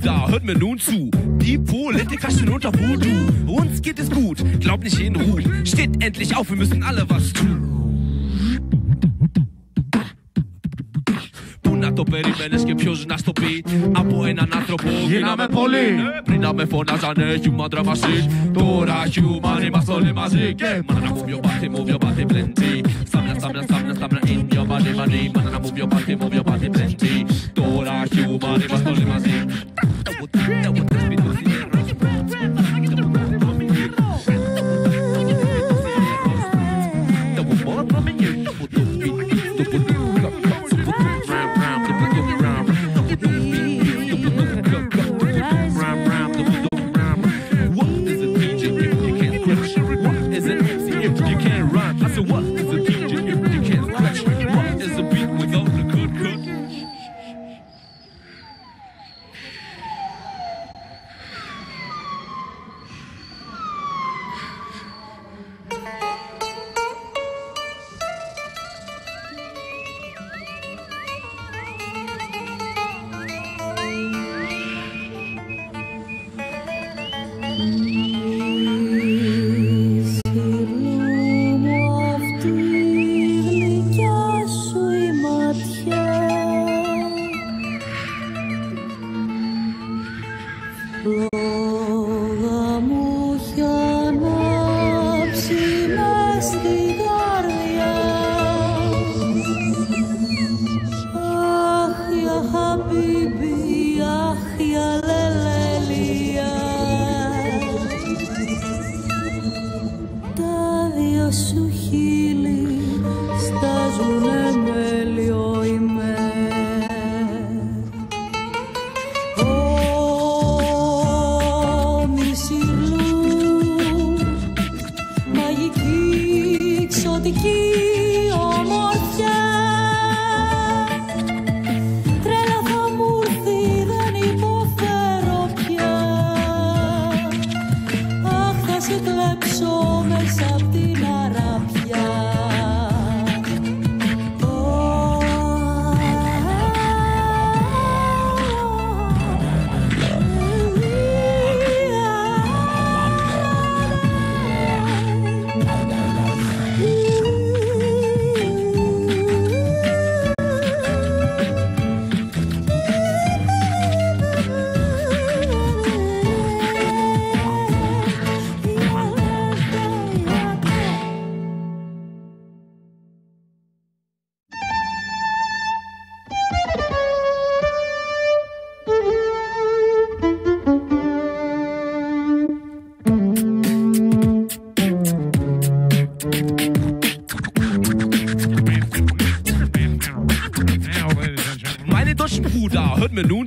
da, hört mir nun zu. Die Politiker stehen unter Voodoo. Uns geht es gut, glaubt nicht jeden Ruhm. Steht endlich auf, wir müssen alle was tun. Το περιμένες και ποιος να στο πει. Από έναν άνθρωπο γίναμε πολλοί. Πριν να με φωνάζανε human τραβασί. Τώρα human είμαστε όλοι μαζί. Και μάνα να move your body plenty. Στάμνα, στάμνα, στάμνα, στάμνα in your body money. Μάνα να move your body plenty. Τώρα human είμαστε όλοι μαζί. Hört mir nun